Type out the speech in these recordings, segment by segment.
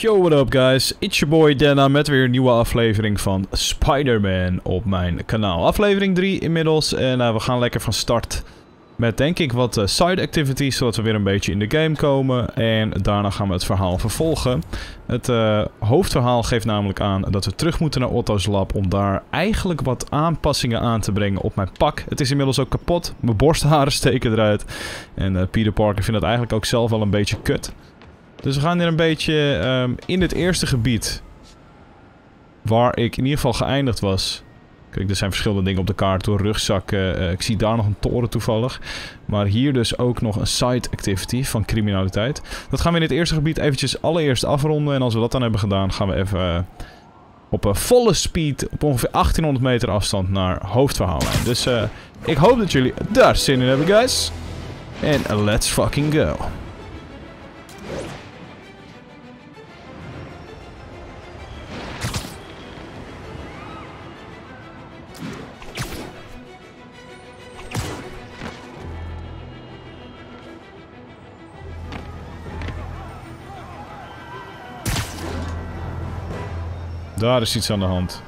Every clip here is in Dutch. Yo, what up guys? It's your boy Denna met weer een nieuwe aflevering van Spider-Man op mijn kanaal. Aflevering 3 inmiddels en we gaan lekker van start met denk ik wat side activities, zodat we weer een beetje in de game komen. En daarna gaan we het verhaal vervolgen. Het hoofdverhaal geeft namelijk aan dat we terug moeten naar Otto's lab om daar eigenlijk wat aanpassingen aan te brengen op mijn pak. Het is inmiddels ook kapot, mijn borstharen steken eruit. En Peter Parker vindt dat eigenlijk ook zelf wel een beetje kut. Dus we gaan hier een beetje in het eerste gebied, waar ik in ieder geval geëindigd was. Kijk, er zijn verschillende dingen op de kaart door rugzakken. Ik zie daar nog een toren toevallig. Maar hier dus ook nog een side activity van criminaliteit. Dat gaan we in het eerste gebied eventjes allereerst afronden. En als we dat dan hebben gedaan, gaan we even op volle speed, op ongeveer 1800 meter afstand naar hoofdverhalen. Dus ik hoop dat jullie daar zin in hebben, guys. En let's fucking go. Daar is iets aan de hand.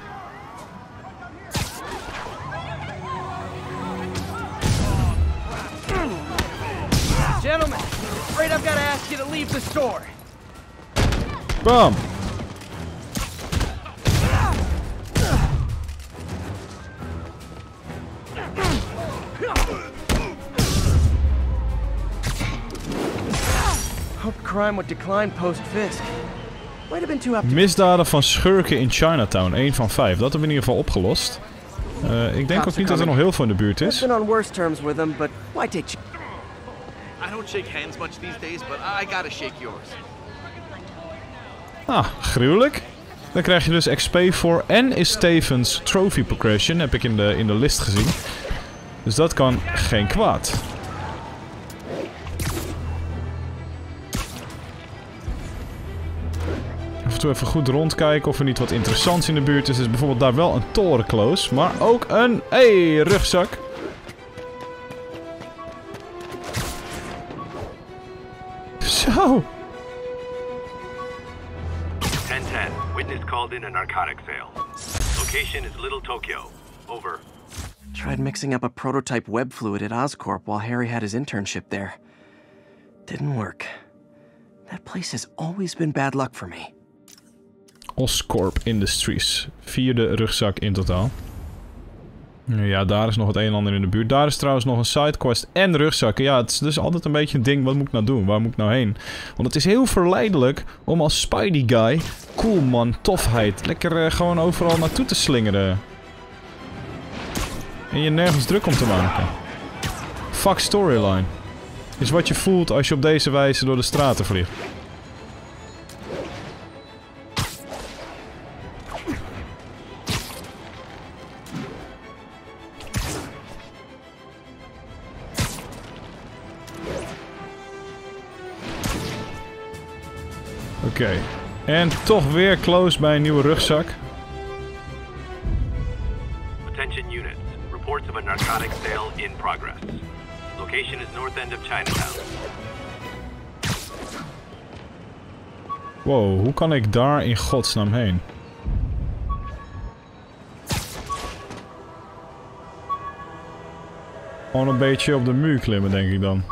Gentlemen, afraid I've got to ask you to leave the store. Bam. Hope crime would decline post Fisk. Misdaden van schurken in Chinatown, 1 van 5. Dat hebben we in ieder geval opgelost. Ik denk ook niet dat er nog heel veel in de buurt is. Ah, gruwelijk. Dan krijg je dus XP voor en is Stevens Trophy Progression, heb ik in de list gezien. Dus dat kan geen kwaad. Even goed rondkijken of er niet wat interessants in de buurt is. Dus bijvoorbeeld daar wel een torenkloos, maar ook een rugzak. Zo. 1010. Witness called in a narcotic sale. Location is Little Tokyo. Over. Tried mixing up a prototype web fluid at Oscorp while Harry had his internship there. Didn't work. That place has always been bad luck for me. Oscorp Industries. 4e rugzak in totaal. Ja, daar is nog het een en ander in de buurt. Daar is trouwens nog een sidequest en rugzakken. Ja, het is dus altijd een beetje een ding. Wat moet ik nou doen? Waar moet ik nou heen? Want het is heel verleidelijk om als Spidey guy... Cool man, tofheid. Lekker gewoon overal naartoe te slingeren. En je nergens druk om te maken. Fuck storyline. Is wat je voelt als je op deze wijze door de straten vliegt. Oké, en toch weer close bij een nieuwe rugzak. Attention units, reports of a narcotic sale in progress. Location is north end of Chinatown. Wow, hoe kan ik daar in godsnaam heen? Gewoon een beetje op de muur klimmen, denk ik dan.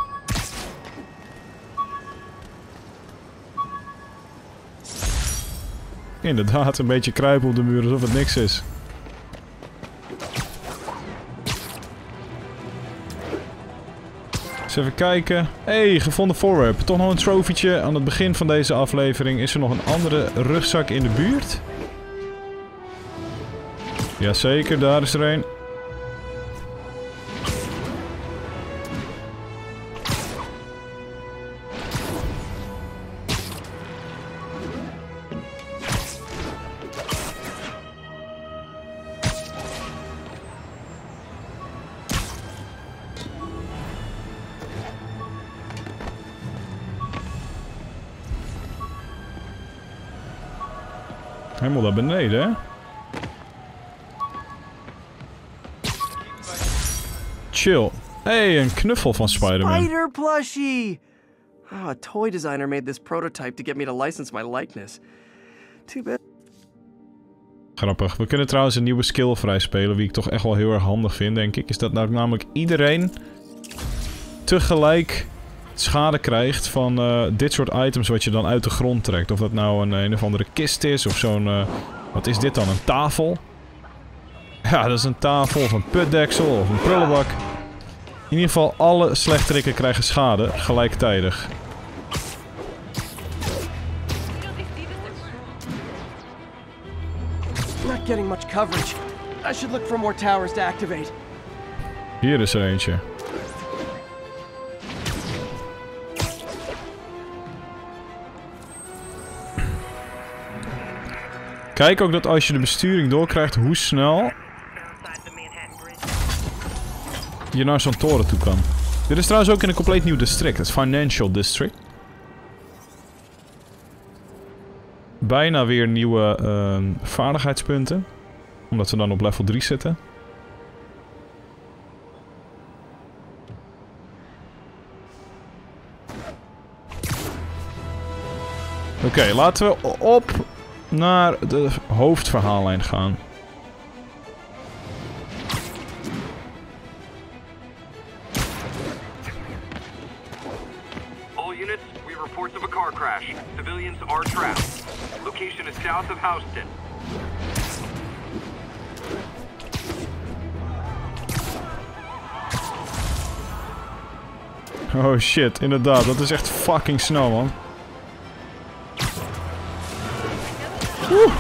Inderdaad, een beetje kruipen op de muur alsof het niks is. Eens even kijken. Hey, gevonden voorwerp. Toch nog een trofeetje aan het begin van deze aflevering. Is er nog een andere rugzak in de buurt? Jazeker, daar is er een. Helemaal daar beneden, hè? Chill. Hey, een knuffel van Spider-Man. Spider plushie! Oh, a toy designer made this prototype to get me to license my likeness. Too bad. Grappig. We kunnen trouwens een nieuwe skill vrijspelen, die ik toch echt wel heel erg handig vind, denk ik. Is dat nou namelijk iedereen tegelijk schade krijgt van dit soort items wat je dan uit de grond trekt. Of dat nou een of andere kist is of zo'n... wat is dit dan? Een tafel? Ja, dat is een tafel of een putdeksel of een prullenbak. In ieder geval alle slechterikken krijgen schade gelijktijdig. Hier is er eentje. Kijk ook dat als je de besturing doorkrijgt, hoe snel je naar zo'n toren toe kan. Dit is trouwens ook in een compleet nieuw district, het Financial District. Bijna weer nieuwe vaardigheidspunten, omdat we dan op level 3 zitten. Oké, laten we op naar de hoofdverhaallijn gaan. Oh shit, inderdaad, dat is echt fucking snel, man. Oeh.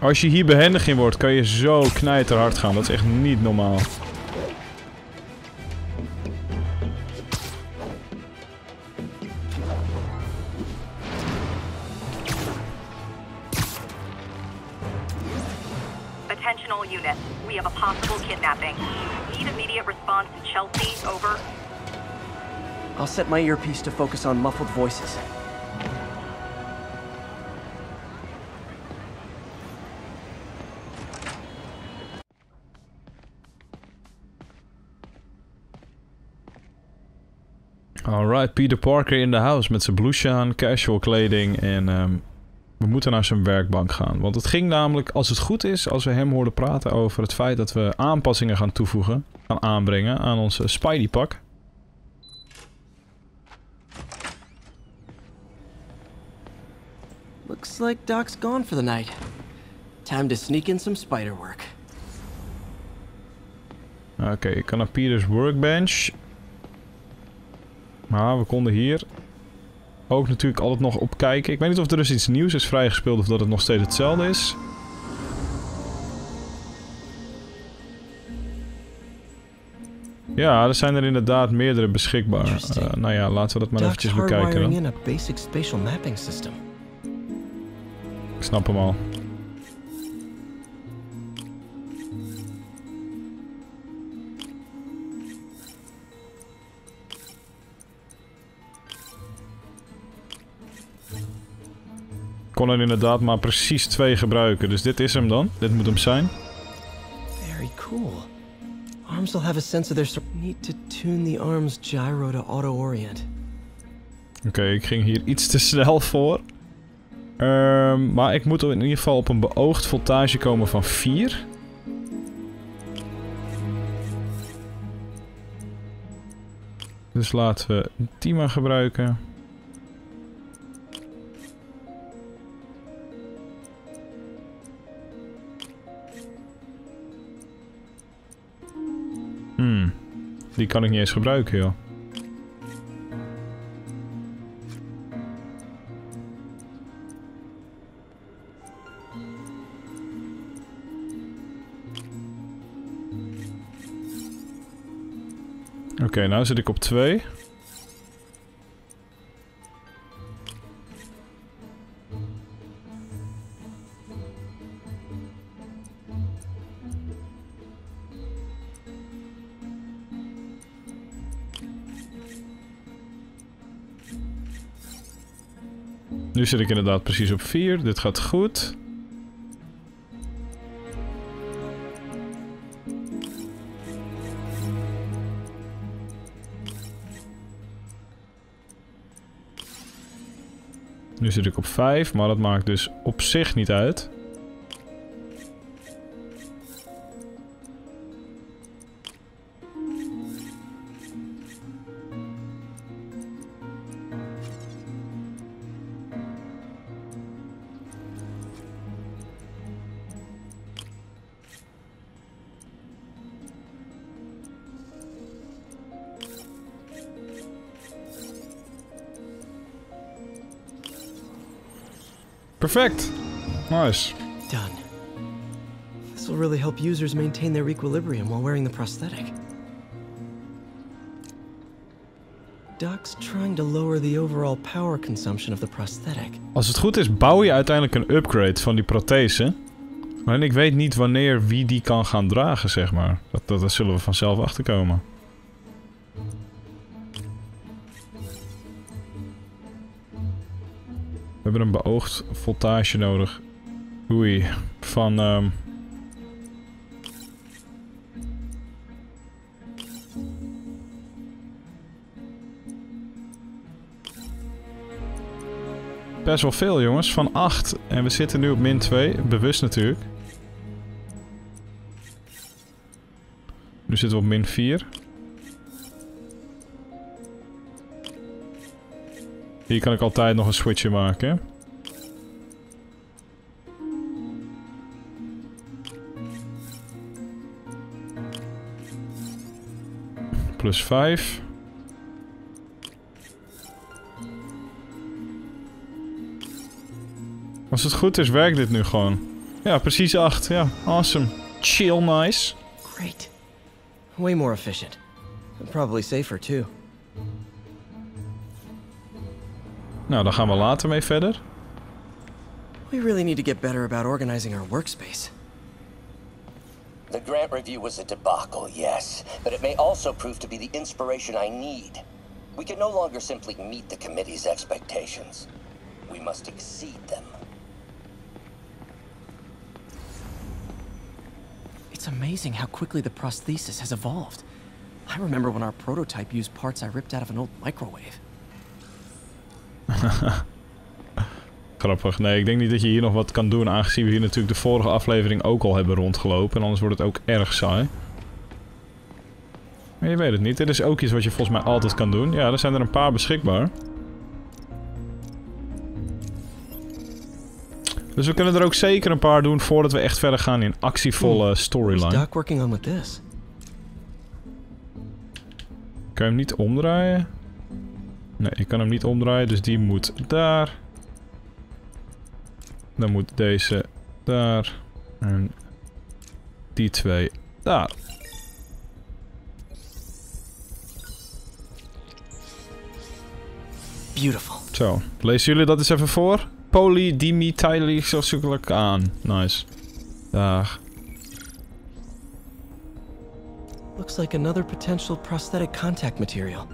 Als je hier behendig in wordt, kan je zo knijterhard gaan. Dat is echt niet normaal. Set my earpiece to focus on muffled voices. Alright, Peter Parker in the house met zijn blouse aan, casual kleding en we moeten naar zijn werkbank gaan. Want het ging namelijk, als het goed is, als we hem hoorden praten over het feit dat we aanpassingen gaan toevoegen, gaan aanbrengen aan onze Spidey-pak. Looks like Doc's gone for the night. Time to sneak in some spider work. Oké, ik kan naar Peter's workbench. Maar we konden hier ook natuurlijk altijd nog op kijken. Ik weet niet of er dus iets nieuws is vrijgespeeld of dat het nog steeds hetzelfde is. Ja, er zijn er inderdaad meerdere beschikbaar. Nou ja, laten we dat maar eventjes bekijken dan. Ik snap hem al. Ik kon er inderdaad maar precies 2 gebruiken, dus dit is hem dan. Dit moet hem zijn. Very cool. Arms will have a sense of their need to tune the arms gyro to auto-orient. Oké, ik ging hier iets te snel voor. Maar ik moet in ieder geval op een beoogd voltage komen van 4. Dus laten we die maar gebruiken. Die kan ik niet eens gebruiken, joh. Oké, nou zit ik op 2. Nu zit ik inderdaad precies op 4. Dit gaat goed. Nu zit ik op 5, maar dat maakt dus op zich niet uit. Perfect. Nice. Done. This will really help users maintain their equilibrium while wearing the prosthetic. Doc's trying to lower the overall power consumption of the prosthetic. Als het goed is, bouw je uiteindelijk een upgrade van die prothese. Maar ik weet niet wanneer wie die kan gaan dragen, zeg maar. Dat zullen we vanzelf achterkomen. We hebben een beoogd voltage nodig. Oei. Van... Best wel veel, jongens. Van 8. En we zitten nu op min 2. Bewust natuurlijk. Nu zitten we op min 4. Hier kan ik altijd nog een switchje maken. Plus 5. Als het goed is, werkt dit nu gewoon. Ja, precies 8. Ja, awesome. Chill, nice. Great. Way more efficient. And probably safer too. Nou, dan gaan we later mee verder. We really need to get better about organizing our workspace. The grant review was a debacle, yes, but it may also prove to be the inspiration I need. We can no longer simply meet the committee's expectations. We must exceed them. It's amazing how quickly the prosthesis has evolved. I remember when our prototype used parts I ripped out of an old microwave. Grappig. Nee, ik denk niet dat je hier nog wat kan doen, aangezien we hier natuurlijk de vorige aflevering ook al hebben rondgelopen. En anders wordt het ook erg saai. Maar je weet het niet. Dit is ook iets wat je volgens mij altijd kan doen. Ja, er zijn er een paar beschikbaar. Dus we kunnen er ook zeker een paar doen voordat we echt verder gaan in actievolle storyline. Kan je hem niet omdraaien? Nee, ik kan hem niet omdraaien, dus die moet daar. Dan moet deze daar. En die twee daar. Beautiful. Zo, lezen jullie dat eens even voor? Polydimethylsiloxaan. Nice. Daar. Looks like another potential prosthetic contact material.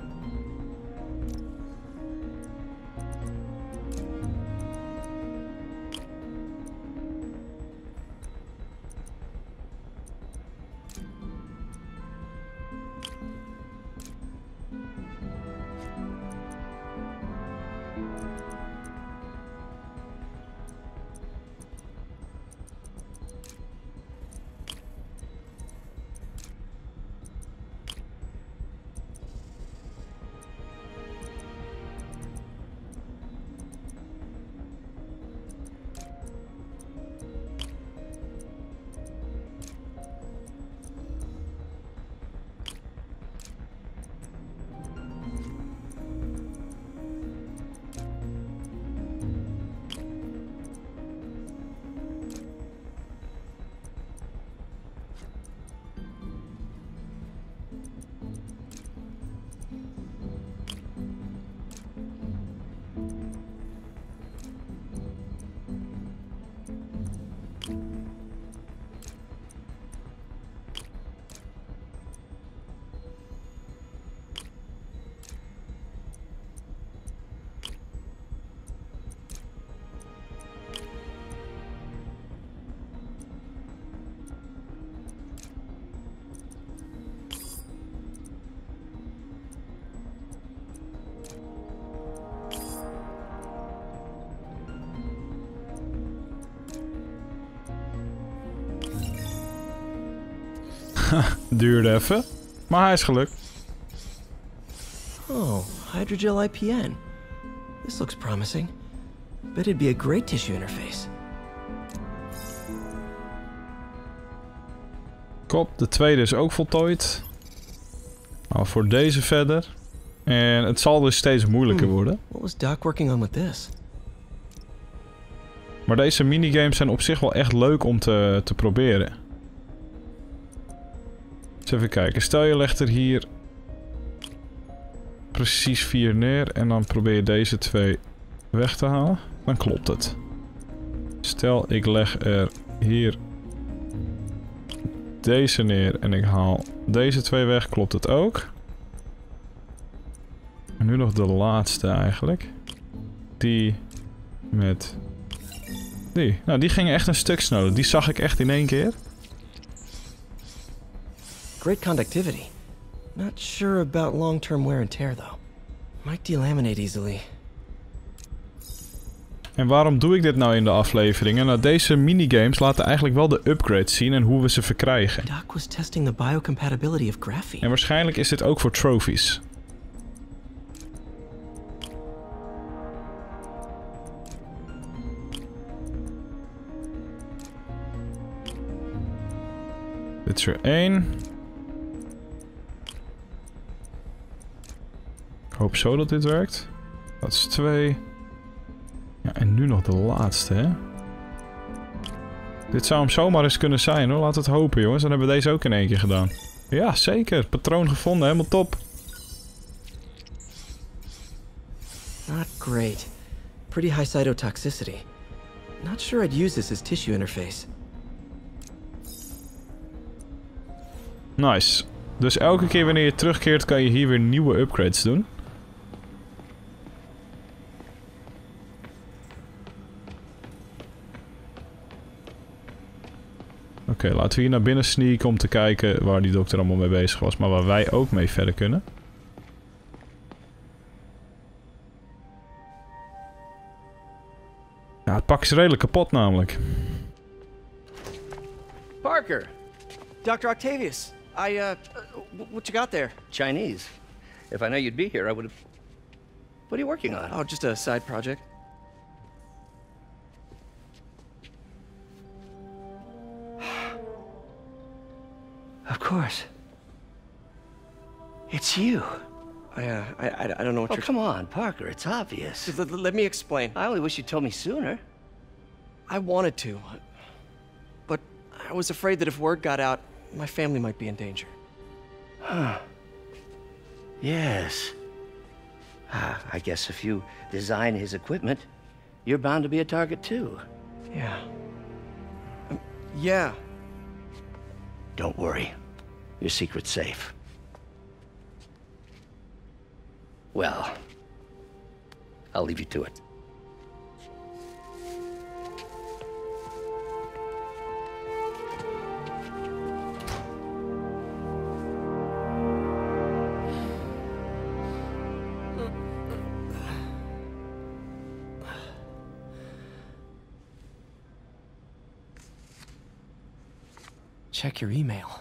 Duurde even. Maar hij is gelukt. Oh, hydrogel IPN. This looks promising. But it'd be a great tissue interface. Kop, de tweede is ook voltooid. Nou, voor deze verder. En het zal dus steeds moeilijker worden. What was Doc working on with this? Maar deze minigames zijn op zich wel echt leuk om te proberen. Dus even kijken. Stel je legt er hier precies 4 neer en dan probeer je deze 2 weg te halen. Dan klopt het. Stel ik leg er hier deze neer en ik haal deze 2 weg. Klopt het ook. En nu nog de laatste eigenlijk. Die met... Die. Nou, die gingen echt een stuk sneller. Die zag ik echt in één keer. Great conductivity. Not sure about long-term wear and tear though. Might delaminate easily. En waarom doe ik dit nou in de afleveringen? Nou, deze minigames laten eigenlijk wel de upgrades zien en hoe we ze verkrijgen. Doc was testing the biocompatibility of graphene. En waarschijnlijk is dit ook voor trophies. Dit is er 1. Ik hoop zo dat dit werkt. Dat is 2. Ja, en nu nog de laatste, hè. Dit zou hem zomaar eens kunnen zijn, hoor. Laat het hopen, jongens. Dan hebben we deze ook in één keer gedaan. Ja, zeker. Patroon gevonden. Helemaal top. Not great. Pretty high cytotoxicity. Not sure I'd use this as tissue interface. Nice. Dus elke keer wanneer je terugkeert, kan je hier weer nieuwe upgrades doen. Oké, laten we hier naar binnen sneaken om te kijken waar die dokter allemaal mee bezig was, maar waar wij ook mee verder kunnen. Ja, het pak is redelijk kapot namelijk. Parker! Dr. Octavius! What you got there? Chinese. If I know you'd be here, I would have... What are you working on? Oh, just a side project. Of course. It's you. I don't know what you're... Oh, come on, Parker, it's obvious. Let me explain. I only wish you'd told me sooner. I wanted to. But I was afraid that if word got out, my family might be in danger. Huh. Yes. I guess if you design his equipment, you're bound to be a target too. Yeah. Yeah. Don't worry. Your secret's safe. Well, I'll leave you to it. Check your email.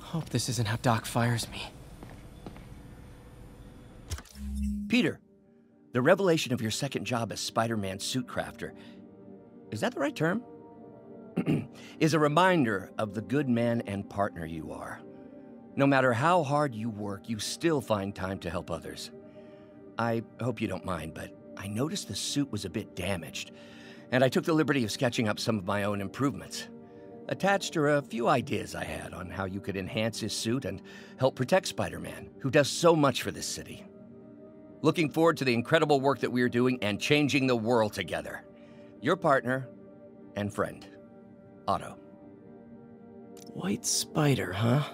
Hope this isn't how Doc fires me. Peter, the revelation of your second job as Spider-Man suit crafter, is that the right term? is a reminder of the good man and partner you are. No matter how hard you work, you still find time to help others. I hope you don't mind, but I noticed the suit was a bit damaged, and I took the liberty of sketching up some of my own improvements. Attached are a few ideas I had on how you could enhance his suit and help protect Spider-Man, who does so much for this city. Looking forward to the incredible work that we are doing and changing the world together. Your partner and friend, Otto. White Spider, huh?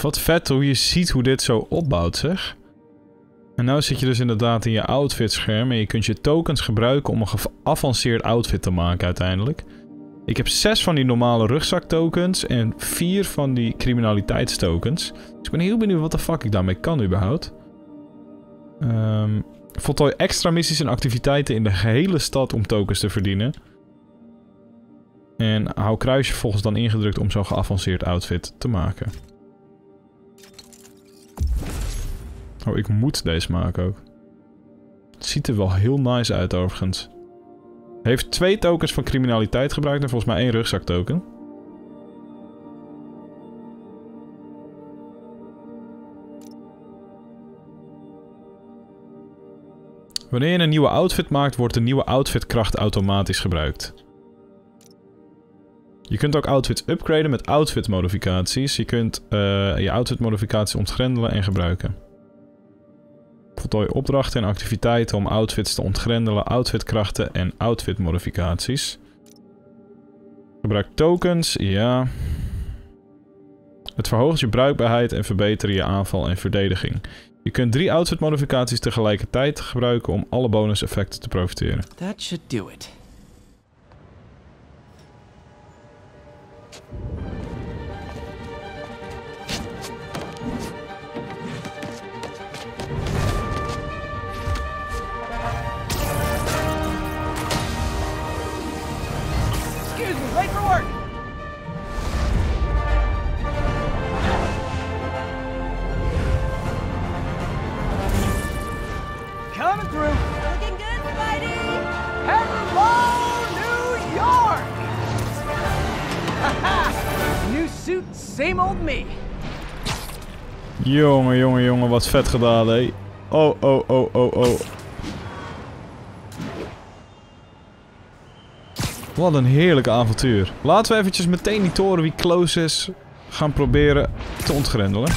Wat vet hoe je ziet hoe dit zo opbouwt, zeg. En nou zit je dus inderdaad in je outfitscherm en je kunt je tokens gebruiken om een geavanceerd outfit te maken uiteindelijk. Ik heb 6 van die normale rugzaktokens en 4 van die criminaliteitstokens. Dus ik ben heel benieuwd wat de fuck ik daarmee kan überhaupt. Voltooi extra missies en activiteiten in de gehele stad om tokens te verdienen. En hou kruisje volgens dan ingedrukt om zo'n geavanceerd outfit te maken. Oh, ik moet deze maken ook. Het ziet er wel heel nice uit overigens. Heeft 2 tokens van criminaliteit gebruikt en volgens mij 1 rugzaktoken. Wanneer je een nieuwe outfit maakt, wordt de nieuwe outfitkracht automatisch gebruikt. Je kunt ook outfits upgraden met outfitmodificaties. Je kunt je outfitmodificaties ontgrendelen en gebruiken. Voltooi opdrachten en activiteiten om outfits te ontgrendelen, outfitkrachten en outfitmodificaties. Gebruik tokens, ja. Het verhoogt je bruikbaarheid en verbetert je aanval en verdediging. Je kunt 3 outfitmodificaties tegelijkertijd gebruiken om alle bonuseffecten te profiteren. That should do it. Jongen, jongen, jongen, wat vet gedaan, hé. Oh, oh, oh, oh, oh. Wat een heerlijke avontuur. Laten we eventjes meteen die toren wie close is gaan proberen te ontgrendelen.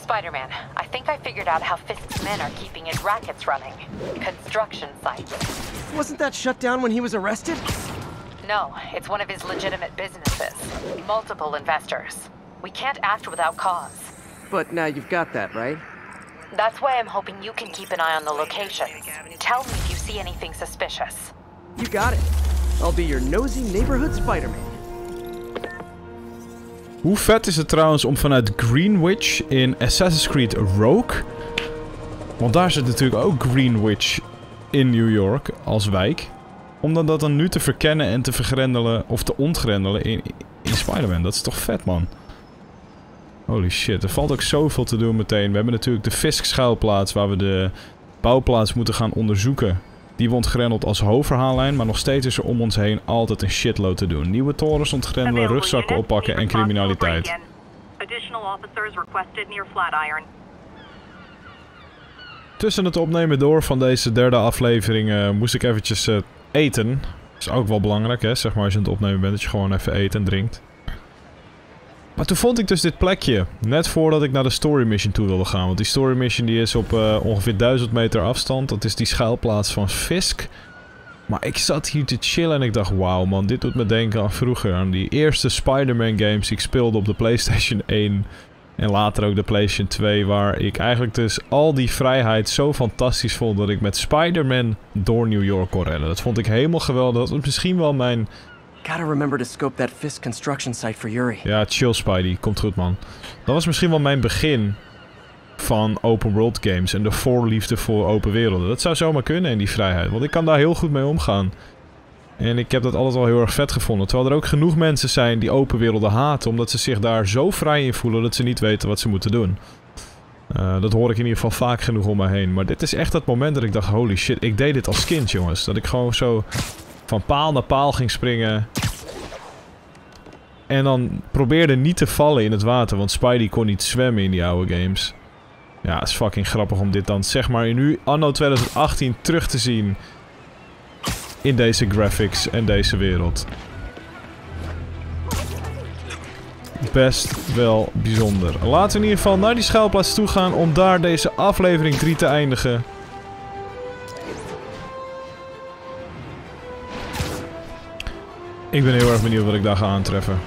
Spider-Man, I think I figured out how Fisk's men are keeping his rackets running. Construction sites. Wasn't that shut down when he was arrested? No, it's one of his legitimate businesses. Multiple investors. We can't act without cause. But now you've got that, right? That's why I'm hoping you can keep an eye on the location. Tell me if you see anything suspicious. You got it. I'll be your nosy neighborhood Spider-Man. Hoe vet is het trouwens om vanuit Greenwich in Assassin's Creed Rogue... Want daar zit natuurlijk ook Greenwich in New York als wijk. Om dan dat dan nu te verkennen en te vergrendelen of te ontgrendelen in Spider-Man. Dat is toch vet, man. Holy shit, er valt ook zoveel te doen meteen. We hebben natuurlijk de Fisk-schuilplaats waar we de bouwplaats moeten gaan onderzoeken. Die wordt ontgrendeld als hoofdverhaallijn, maar nog steeds is er om ons heen altijd een shitload te doen. Nieuwe torens ontgrendelen, rugzakken oppakken en criminaliteit. Tussen het opnemen door van deze derde aflevering moest ik eventjes eten. Dat is ook wel belangrijk, hè? Zeg maar als je aan het opnemen bent, dat je gewoon even eet en drinkt. Maar toen vond ik dus dit plekje, net voordat ik naar de story mission toe wilde gaan. Want die story mission die is op ongeveer 1000 meter afstand. Dat is die schuilplaats van Fisk. Maar ik zat hier te chillen en ik dacht, wauw man, dit doet me denken aan vroeger. Aan die eerste Spider-Man games die ik speelde op de PlayStation 1. En later ook de PlayStation 2, waar ik eigenlijk dus al die vrijheid zo fantastisch vond. Dat ik met Spider-Man door New York kon rennen. Dat vond ik helemaal geweldig. Dat was misschien wel mijn... Gotta remember to scope that Fisk construction site for Yuri. Ja, chill Spidey, komt goed man. Dat was misschien wel mijn begin van open world games en de voorliefde voor open werelden. Dat zou zomaar kunnen in die vrijheid, want ik kan daar heel goed mee omgaan. En ik heb dat altijd wel heel erg vet gevonden. Terwijl er ook genoeg mensen zijn die open werelden haten, omdat ze zich daar zo vrij in voelen dat ze niet weten wat ze moeten doen. Dat hoor ik in ieder geval vaak genoeg om me heen. Maar dit is echt dat moment dat ik dacht, holy shit, ik deed dit als kind jongens. Dat ik gewoon zo... van paal naar paal ging springen. En dan probeerde niet te vallen in het water. Want Spidey kon niet zwemmen in die oude games. Ja, het is fucking grappig om dit dan zeg maar nu anno 2018 terug te zien. In deze graphics en deze wereld. Best wel bijzonder. Laten we in ieder geval naar die schuilplaats toe gaan om daar deze aflevering 3 te eindigen. Ik ben heel erg benieuwd wat ik daar ga aantreffen.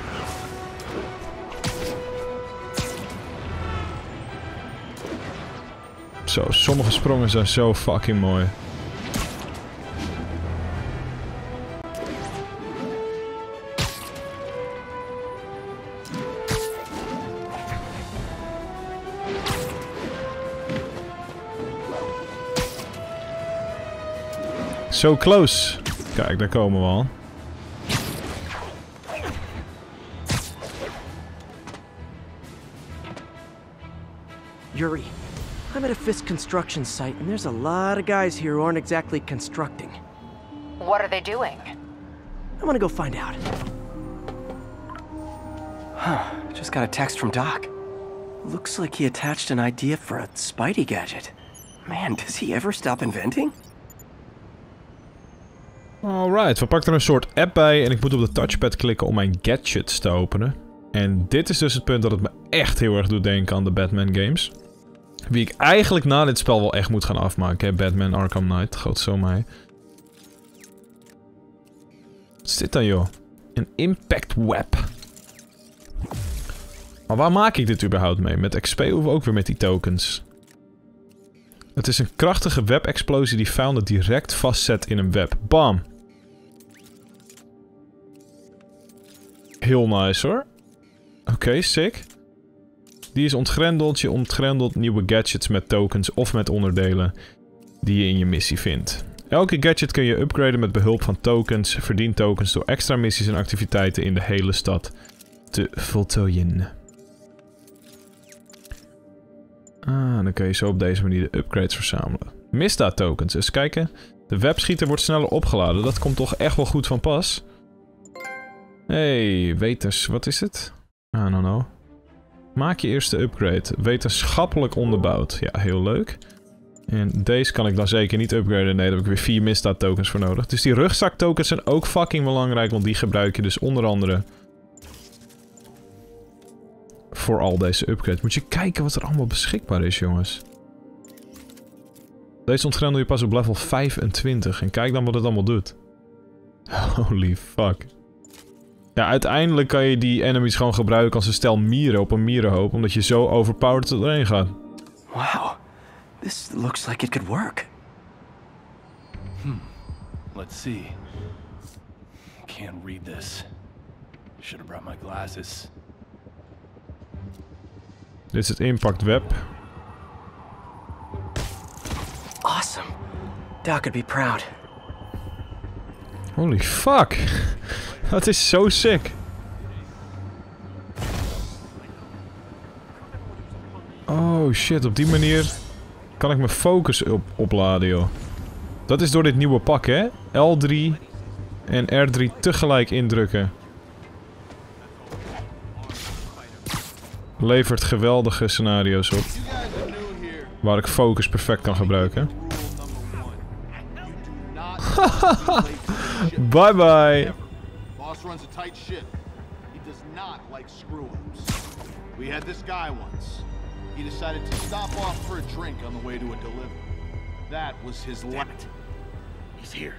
Zo, sommige sprongen zijn zo fucking mooi. So close. Kijk, daar komen we al. Yuri, I'm at a Fisk construction site and there's a lot of guys here who aren't exactly constructing. What are they doing? I want to go find out. Huh, just got a text from Doc. Looks like he attached an idea for a Spidey gadget. Man, does he ever stop inventing? Alright, we pakken er een soort app bij en ik moet op de touchpad klikken om mijn gadgets te openen. En dit is dus het punt dat het me echt heel erg doet denken aan de Batman games. Wie ik eigenlijk na dit spel wel echt moet gaan afmaken, hè? Batman Arkham Knight, godzomaai. Wat is dit dan, joh? Een impact web. Maar waar maak ik dit überhaupt mee? Met XP of ook weer met die tokens? Het is een krachtige webexplosie die vijanden direct vastzet in een web. Bam! Heel nice hoor. Oké, sick. Die is ontgrendeld. Je ontgrendelt nieuwe gadgets met tokens of met onderdelen die je in je missie vindt. Elke gadget kun je upgraden met behulp van tokens. Verdien tokens door extra missies en activiteiten in de hele stad te voltooien. Ah, dan kun je zo op deze manier de upgrades verzamelen. Misdaad tokens. Eens kijken. De webschieter wordt sneller opgeladen. Dat komt toch echt wel goed van pas. Hé, wetens. Wat is het? I don't know. Maak je eerste upgrade. Wetenschappelijk onderbouwd. Ja, heel leuk. En deze kan ik dan zeker niet upgraden. Nee, daar heb ik weer 4 misdaad tokens voor nodig. Dus die rugzak tokens zijn ook fucking belangrijk. Want die gebruik je dus onder andere voor al deze upgrades. Moet je kijken wat er allemaal beschikbaar is, jongens. Deze ontgrendel je pas op level 25. En kijk dan wat het allemaal doet. Holy fuck. Ja, uiteindelijk kan je die enemies gewoon gebruiken als een stel mieren op een mierenhoop, omdat je zo overpowered er doorheen gaat. Wow. This looks like it could work. Let's see. Can't read this. Should have brought my glasses. Dit is het impact web. Awesome. Doc would be proud. Holy fuck. Dat is zo sick. Oh shit, op die manier kan ik mijn focus opladen, joh. Dat is door dit nieuwe pak, hè? L3 en R3 tegelijk indrukken. Levert geweldige scenario's op. Waar ik focus perfect kan gebruiken. Bye bye. Runs a tight ship. He does not like screw-ups. We had this guy once. He decided to stop off for a drink on the way to a delivery. That was his lot. He's here.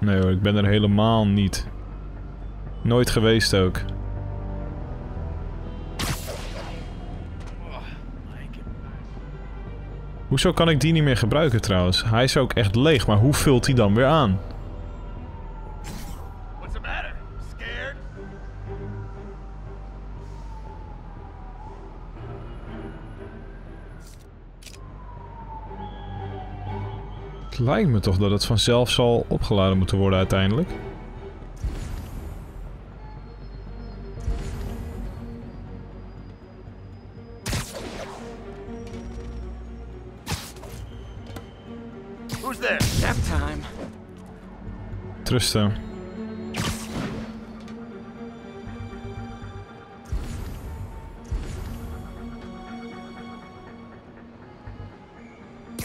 Nee hoor, ik ben er helemaal niet. Nooit geweest ook. Hoezo kan ik die niet meer gebruiken trouwens? Hij is ook echt leeg, maar hoe vult hij dan weer aan? Het lijkt me toch dat het vanzelf zal opgeladen moeten worden uiteindelijk. Who's there? Nap time. Trusten.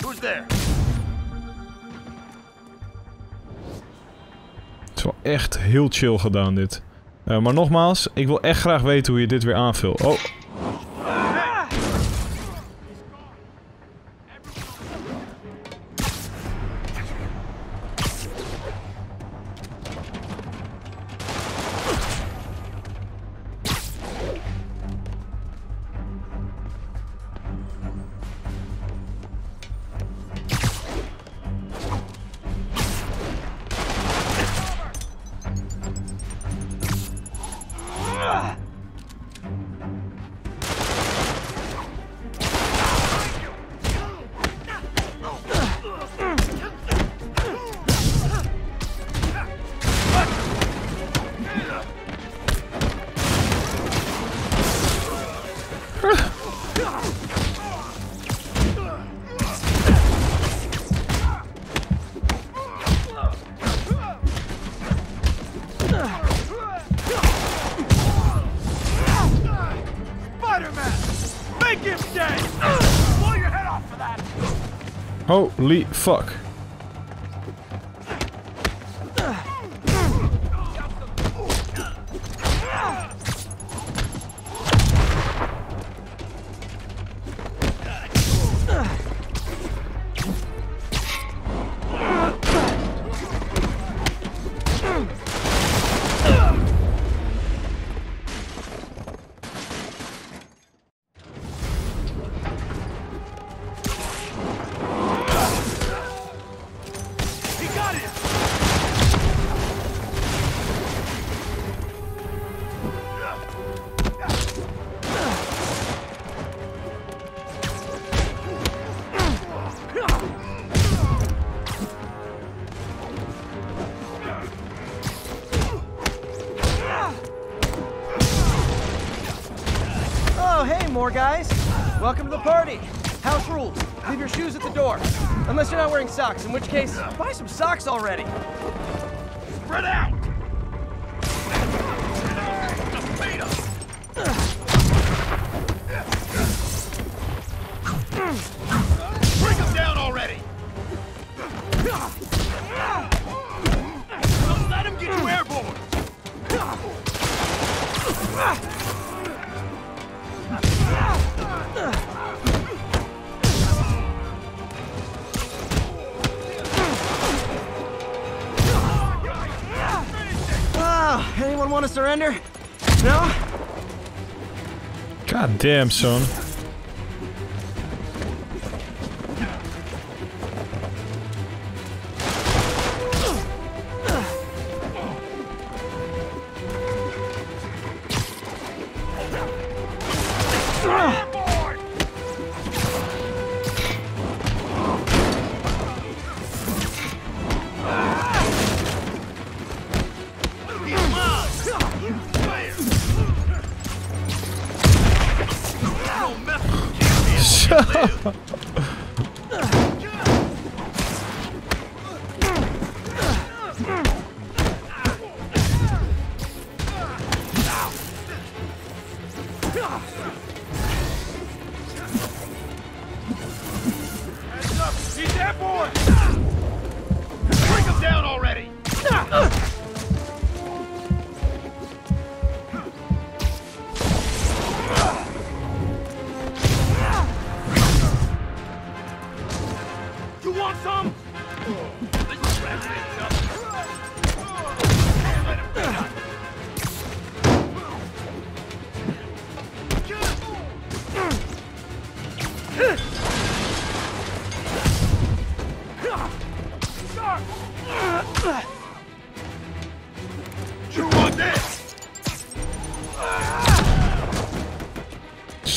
Who's there? Wel echt heel chill gedaan dit. Maar nogmaals, ik wil echt graag weten hoe je dit weer aanvult. Oh. Holy fuck. Guys, welcome to the party. House rules, leave your shoes at the door. Unless you're not wearing socks, in which case, buy some socks already. Spread out! Bring them down already! Don't let them get you airborne! Anyone want to surrender? No? God damn, son.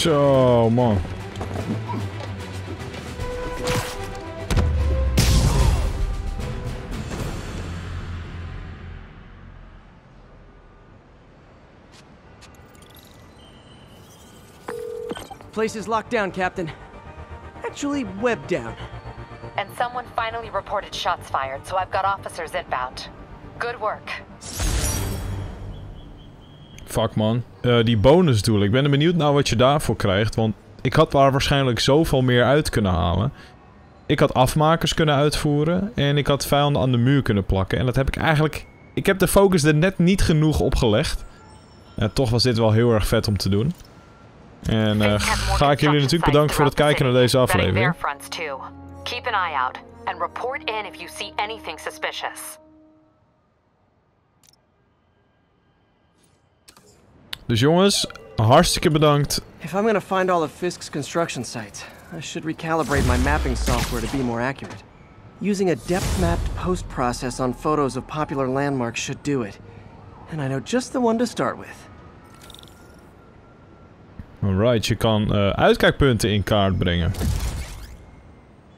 Oh, man. Place is locked down, Captain. Actually, webbed down. And someone finally reported shots fired, so I've got officers inbound. Good work. Fuck man. Die bonusdoel. Ik ben benieuwd naar wat je daarvoor krijgt. Want ik had daar waarschijnlijk zoveel meer uit kunnen halen. Ik had afmakers kunnen uitvoeren. En ik had vijanden aan de muur kunnen plakken. En dat heb ik eigenlijk... Ik heb de focus er net niet genoeg op gelegd. En toch was dit wel heel erg vet om te doen. En ga ik jullie natuurlijk bedanken voor het kijken naar deze aflevering. Keep an eye out. And report in if you see anything suspicious. Dus jongens, hartstikke bedankt. If I'm gonna find all of Fisk's construction sites, I should recalibrate my mapping software to be more accurate. Using a depth-mapped post-process on photos of popular landmarks should do it. And I know just the one to start with. Alright, je kan uitkijkpunten in kaart brengen.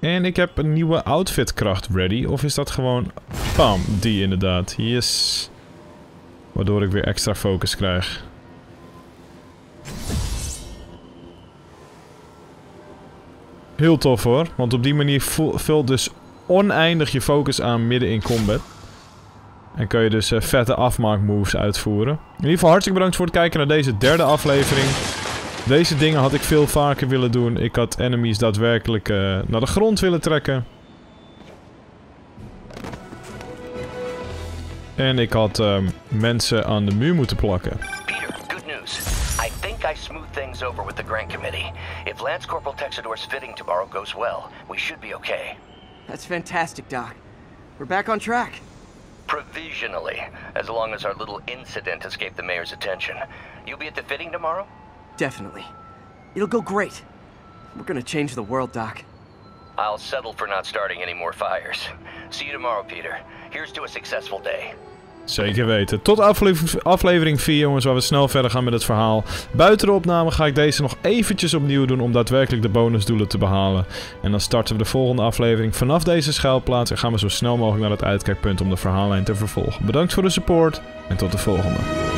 En ik heb een nieuwe outfitkracht ready, of is dat gewoon... Bam, die inderdaad, yes. Waardoor ik weer extra focus krijg. Heel tof hoor, want op die manier vult dus oneindig je focus aan midden in combat. En kun je dus vette afmaakmoves uitvoeren. In ieder geval hartstikke bedankt voor het kijken naar deze derde aflevering. Deze dingen had ik veel vaker willen doen. Ik had enemies daadwerkelijk naar de grond willen trekken. En ik had mensen aan de muur moeten plakken. Peter, good news. I think I smoothed things over with the Grant Committee. If Lance Corporal Texidor's fitting tomorrow goes well, we should be okay. That's fantastic, Doc. We're back on track. Provisionally, as long as our little incident escaped the mayor's attention. You'll be at the fitting tomorrow? Definitely. It'll go great. We're gonna change the world, Doc. I'll settle for not starting any more fires. See you tomorrow, Peter. Here's to a successful day. Zeker weten. Tot aflevering 4, jongens, waar we snel verder gaan met het verhaal. Buiten de opname ga ik deze nog eventjes opnieuw doen om daadwerkelijk de bonusdoelen te behalen. En dan starten we de volgende aflevering vanaf deze schuilplaats en gaan we zo snel mogelijk naar het uitkijkpunt om de verhaallijn te vervolgen. Bedankt voor de support en tot de volgende.